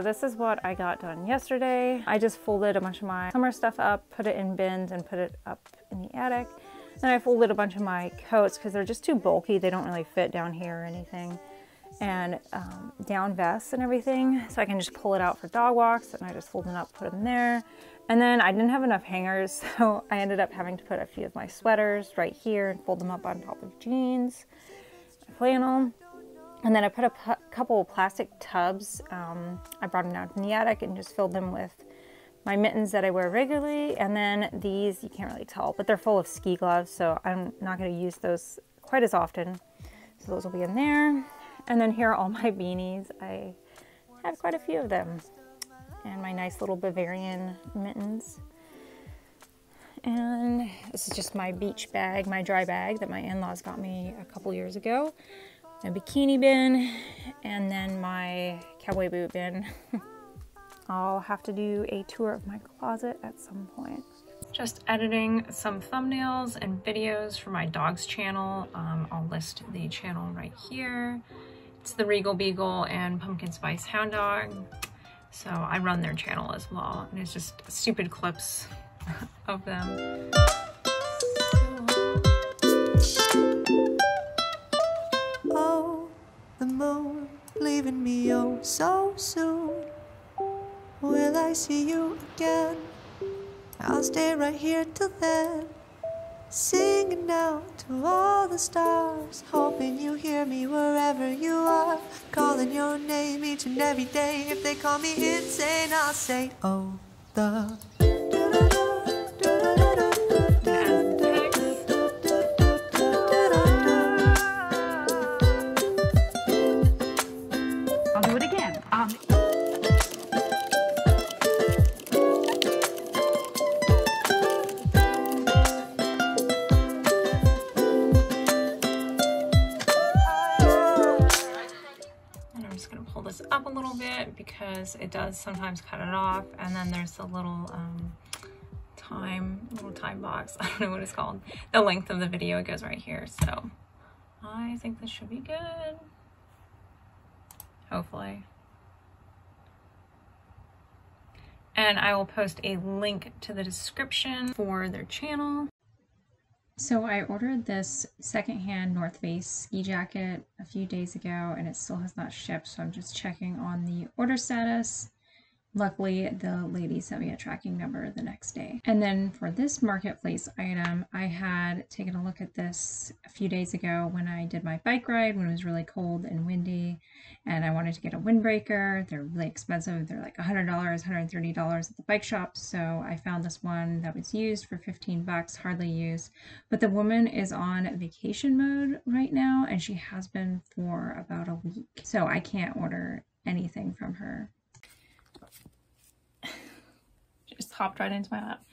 So this is what I got done yesterday. I just folded a bunch of my summer stuff up, put it in bins and put it up in the attic. Then I folded a bunch of my coats because they're just too bulky. They don't really fit down here or anything. And down vests and everything. So I can just pull it out for dog walks, and I just fold them up, put them there. And then I didn't have enough hangers, so I ended up having to put a few of my sweaters right here and fold them up on top of jeans, flannel. And then I put a couple of plastic tubs. I brought them down to the attic and just filled them with my mittens that I wear regularly. And then these, you can't really tell, but they're full of ski gloves, so I'm not going to use those quite as often. So those will be in there. And then here are all my beanies. I have quite a few of them. And my nice little Bavarian mittens. And this is just my beach bag, my dry bag that my in-laws got me a couple years ago. My bikini bin, and then my cowboy boot bin. I'll have to do a tour of my closet at some point. Just editing some thumbnails and videos for my dog's channel. I'll list the channel right here. It's the Regal Beagle and Pumpkin Spice Hound Dog. So I run their channel as well, and it's just stupid clips of them. Moon, leaving me oh so soon. Will I see you again? I'll stay right here till then, singing out to all the stars, hoping you hear me wherever you are, calling your name each and every day. If they call me insane, I'll say oh the up a little bit because it does sometimes cut it off, and then there's the little time box, I don't know what it's called, the length of the video goes right here. So I think this should be good, hopefully, and I will post a link to the description for their channel. So I ordered this secondhand North Face ski jacket a few days ago, and it still has not shipped, so I'm just checking on the order status. Luckily, the lady sent me a tracking number the next day. And then for this marketplace item, I had taken a look at this a few days ago when I did my bike ride when it was really cold and windy, and I wanted to get a windbreaker. They're really expensive. They're like $100, $130 at the bike shop. So I found this one that was used for 15 bucks, hardly used. But the woman is on vacation mode right now, and she has been for about a week. So I can't order anything from her. Just hopped right into my lap.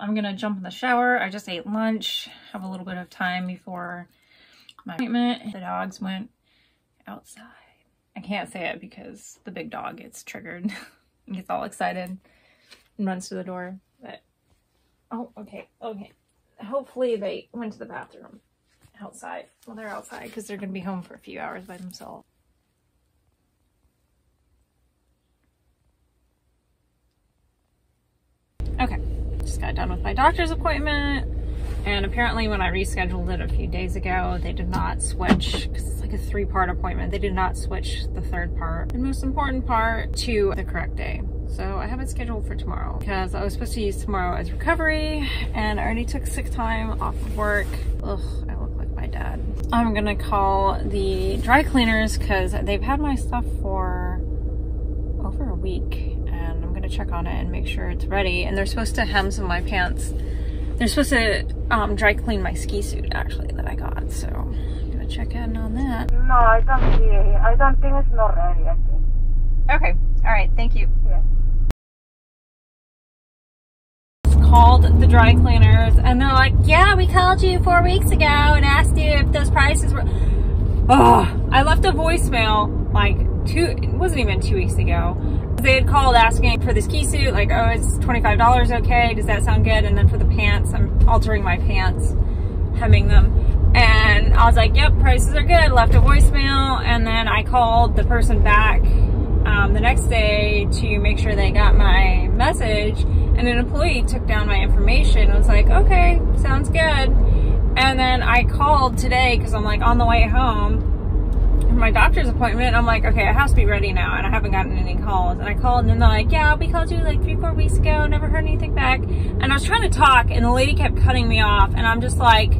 I'm gonna jump in the shower. I just ate lunch, have a little bit of time before my appointment. The dogs went outside. I can't say it because the big dog gets triggered and gets all excited and runs to the door. But oh, okay. Hopefully they went to the bathroom outside. Well, they're outside because they're gonna be home for a few hours by themselves. Okay, just got done with my doctor's appointment, and apparently when I rescheduled it a few days ago, they did not switch, because it's like a three-part appointment, they did not switch the third part, and most important part, to the correct day. So I have it scheduled for tomorrow, because I was supposed to use tomorrow as recovery, and I already took sick time off of work. Ugh, I look like my dad. I'm gonna call the dry cleaners, because they've had my stuff for over a week. To check on it and make sure it's ready, and they're supposed to hem some of my pants. They're supposed to dry clean my ski suit actually that I got, so I'm gonna check in on that. No, I don't see it. I don't think it's not ready, I think. Okay, all right, thank you. Yeah. Called the dry cleaners, and they're like, yeah, we called you 4 weeks ago and asked you if those prices were. Oh, I left a voicemail like it wasn't even 2 weeks ago. They had called asking for the ski suit, like, oh, it's $25, okay, does that sound good? And then for the pants, I'm altering my pants, hemming them, and I was like, yep, prices are good, left a voicemail, and then I called the person back the next day to make sure they got my message, and an employee took down my information and was like, okay, sounds good. And then I called today because I'm like on the way home from my doctor's appointment. I'm like, okay, it has to be ready now, and I haven't gotten any calls. And I called, and they're like, yeah, we called you like 3-4 weeks ago, never heard anything back. And I was trying to talk, and the lady kept cutting me off, and I'm just like,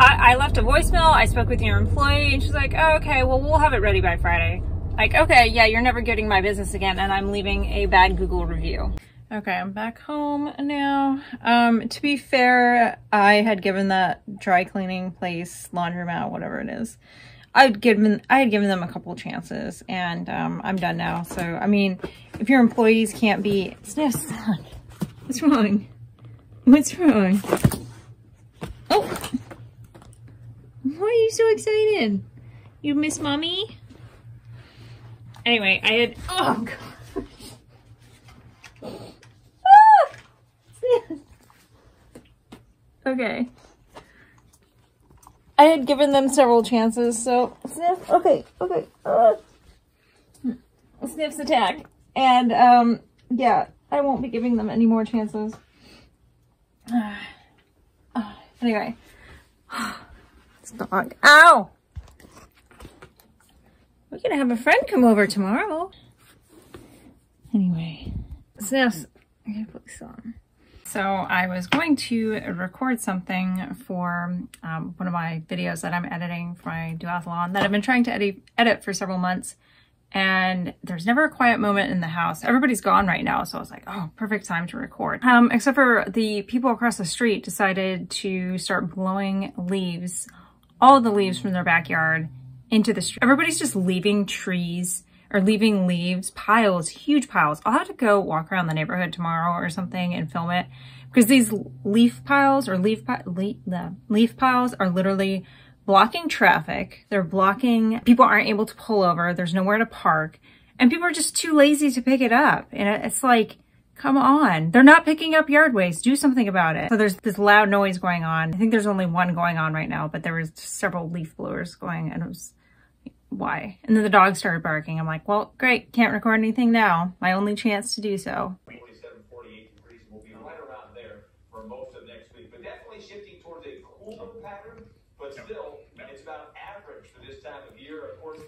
I left a voicemail, I spoke with your employee, and she's like, oh, okay, well, we'll have it ready by Friday. Like, okay, yeah, you're never getting my business again, and I'm leaving a bad Google review. Okay, I'm back home now. To be fair, I had given that dry cleaning place, laundromat, whatever it is, I had given them a couple chances, and I'm done now. So, I mean, if your employees can't be... Sniff, son. What's wrong? What's wrong? Oh! Why are you so excited? You miss mommy? Anyway, I had... Oh, God. Ah! Sniff. Okay. I had given them several chances, so sniff, okay, okay, sniff's attack. And, yeah, I won't be giving them any more chances. Anyway, this dog, ow! We're gonna have a friend come over tomorrow. Anyway, sniff's, I'm gonna put this on. So I was going to record something for one of my videos that I'm editing for my duathlon that I've been trying to edit for several months, and there's never a quiet moment in the house. Everybody's gone right now, so I was like, oh, perfect time to record. Except for the people across the street decided to start blowing leaves, all the leaves from their backyard into the street. Everybody's just leaving trees or leaving leaves, piles, huge piles. I'll have to go walk around the neighborhood tomorrow or something and film it, because these leaf piles or leaf piles are literally blocking traffic. They're blocking, people aren't able to pull over, there's nowhere to park, and people are just too lazy to pick it up. And it's like, come on, they're not picking up yard waste, do something about it. So there's this loud noise going on. I think there's only one going on right now, but there was several leaf blowers going, and it was, why? And then the dog started barking. I'm like, well, great, can't record anything now. My only chance to do so. 47, 48 degrees will be right around there for most of next week, but definitely shifting towards a cooler pattern, but still, it's about average for this time of year. Of course.